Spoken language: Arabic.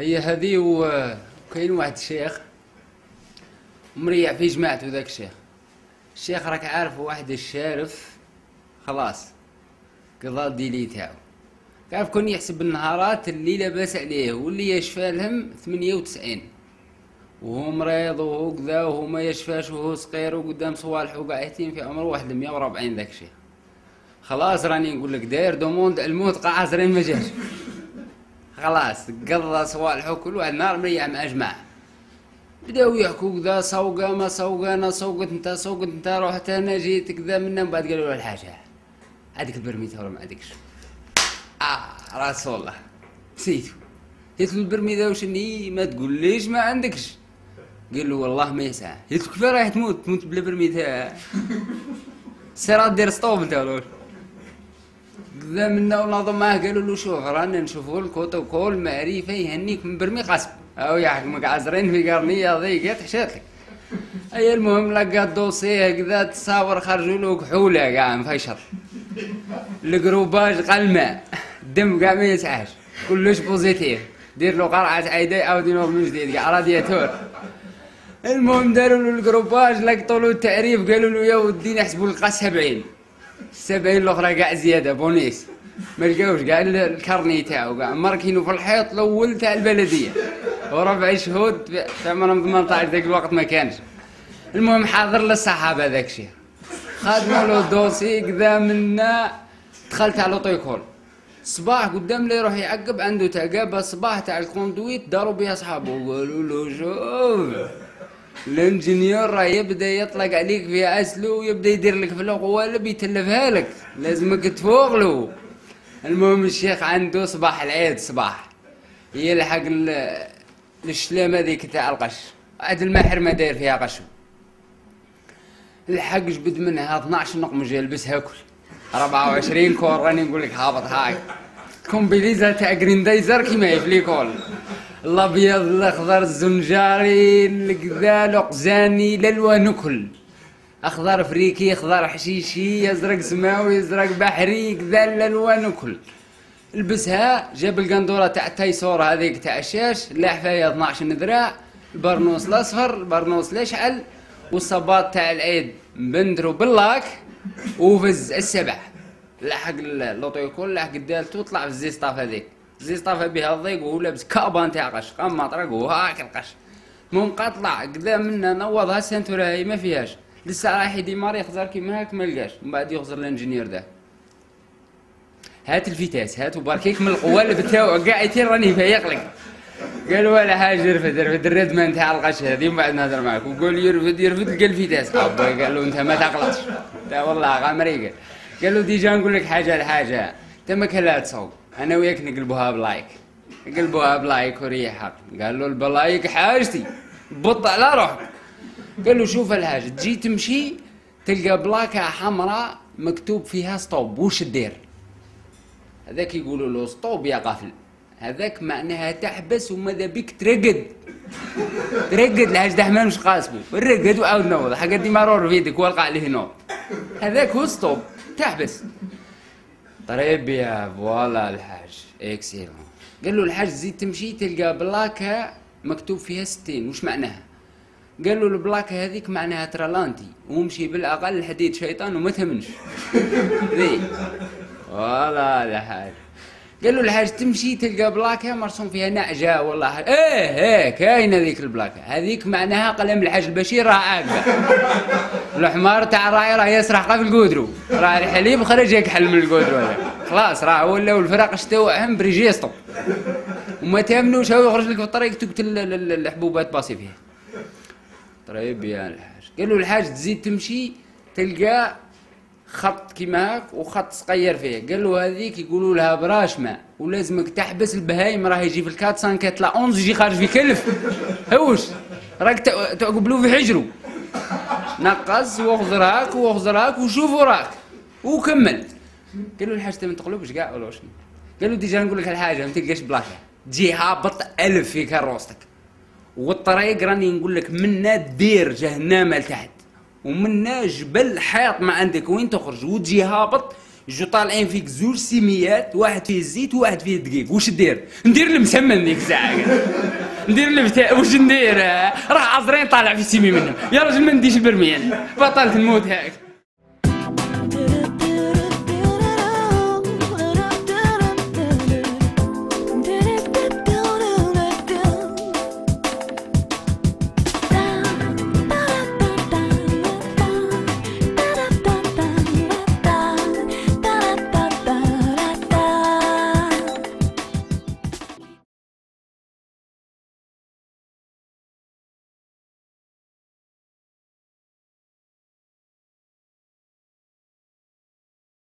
هي هذه. وكاين واحد الشيخ مريح في جماعته، ذاك الشيخ راك عارف، واحد الشارف خلاص قضى الديلي تاعو. كيف كون يحسب النهارات اللي لاباس عليه واللي يشفى لهم 98 وهو مريض وهو كذا وهو ما يشفاش وهو صغير وقدام صوالح وقاعدين في عمره 140 ذاك الشيخ. خلاص راني نقول لك داير دوموند الموت قاع عازرين ما جاش، خلاص قضى صوالحو كل واحد نهار مريح مع جماعه بداو يحكوا كذا صوقه ما صوقه، انا صوقت انت رحت انا جيت كذا منا. من بعد قالوا له الحاجه عاد كبر 100 ولا ما عادكش. رسول الله نسيتو قلتلو البرمي ذا واش اني ما تقوليش ما عندكش، قال له والله ما يسعى. قلتلو كيفاه رايح تموت بلا برمي تاع سير دير سطوب انت ولا كذا منا. وناضوا معاه قالوا له شوف رانا نشوفوا الكوتوكول معرفه يهنيك من برمي قصب، او يحكمك عازرين في قرنيه ضيقه تحشاتك. اي المهم لقى الدوسيه كذا تصاور، خرجوا له كحوله كاع مفيشر الكروباج قال الماء الدم كاع ما يسعاش كلش بوزيتيف، دير له قرعه عايده عاودي نور من جديد كاع رادياتور. المهم داروا له الكروباج، لقطوا له التعريف قالوا له يا ودي نحسبوا لقى 70 الاخرى كاع زياده بونيس. ما لقاوش كاع الكرني تاعو كاع ماركينو في الحيط الاول تاع البلديه وربع شهود تاع من 18 ذاك الوقت ما كانش. المهم حاضر للصحابه ذاك الشيء، خدنا له الدوسي كذا منا. دخلت على لوطيكول صباح قدام لي يروح يعقب عنده تعقابه صباح تاع الكوندويت، داروا بها اصحابه وقالوا له شوف الانجنيور راه يبدا يطلق عليك في عسله ويبدا يدير لك في القوالب يتلفها لك، لازمك تفوقلو. المهم الشيخ عنده صباح العيد صباح يلحق الشلام هذيك تاع القش، عاد الماحر ما داير فيها قشو، الحق جبد منها 12 نقمجه يلبسها كل 24 كور، راني نقول لك هابط هاك كومبيليزا تاع غريندايزر كيما هي فليكول، الابيض الاخضر الزنجاري الكذا القزاني الالوان كل، اخضر افريقي اخضر حشيشي ازرق سماوي ازرق بحري كذا الالوان كل. لبسها جاب القندوره تاع التايسور هذيك تاع الشاش الحفايه 12 ذراع، البرنوس الاصفر البرنوس الاشعل والصباط تاع العيد بندرو باللاك وفز السبع. لحق لوطيكول لحق دالتو طلع في الزيسطاف هذيك، الزيسطاف بها الضيق وهو لابس كابان تاع قش قام طرق وهاك القش. المهم قا طلع كذا منا نوضها السانتورة هاي ما فيهاش، لسه رايح يديمار يخزر كيما هاك ما لقاش. من بعد يخزر الانجنيير ده هات الفيتاس هات وباركيك من القوالب تاعو كاع يتير راني فايق لك. قالوا ولا حاجه رفد الردمان تاع القش هذه ومن بعد نهضر معاك. وقال يرفد لقى الفيتاس ابا، قال له انت ما تقلقش تا والله غامريكا. قال له ديجا نقول لك حاجه انت ما كان لا تصوب، انا وياك نقلبوها بلايك وريحك. قال له البلايك حاجتي بط على روحك. قال له شوف الحاجه تجي تمشي تلقى بلاكه حمراء مكتوب فيها سطوب وش دير؟ هذاك يقولوا له سطوب يا غافل، هذاك معناها تحبس وماذا بك ترقد الحاج دحمان مش قاسبو الرقد وعاود نوض حق دي مرور في يدك والقى عليه نوض، هذاك هو سطوب تحبس. طريب يا فوالا الحاج اكسيلون. قال له الحاج زيد تمشي تلقى بلاكه مكتوب فيها 60 وش معناها؟ قال له البلاكه هذيك معناها ترالانتي ومشي بالاقل الحديد شيطان وما تهمنش ذي فوالا الحاج. قال له الحاج تمشي تلقى بلاكه مرسوم فيها نعجه والله ايه كاينه ذيك البلاكه، هذيك معناها قلم الحاج البشير راه عاقبه الحمار تاع الراعي راه يسرح قا في القودرو، راه الحليب خرج يكحل من القودرو هذا خلاص راه ولاو الفرق شتاوعهم بريجيستو وما تامنوش هو يخرج لك في الطريق تقتل الحبوبات باصي فيها. طيب يا الحاج قال له الحاج تزيد تمشي تلقى خط كيما هاك وخط صغير فيه، قال له هذيك يقولوا لها براشمه ولازمك تحبس البهايم راه يجي في الكات سانكات لا 11 يجي خارج في كلف هوش راك تعقب له في حجره نقص واخزر هاك وشوف وراك وكمل. قال له الحاج ما تقلبش كاع ولا شنو؟ قال له ديجا نقول لك الحاجه ما تلقاش بلاكه تجي هابط ألف في كروستك والطريق راني نقول لك منا دير جهنم لتحت ومنا جبل حاط ما عندك وين تخرج وتجي هابط جو طالعين فيك زوج سميات، واحد فيه الزيت وواحد فيه الدقيق، واش دير؟ ندير المسمن ديك الساعة، ندير الفتاة، واش ندير؟ راه عازرين طالع في سيمي منهم، يا راجل ما نديش برميل، بطلت نموت هاك.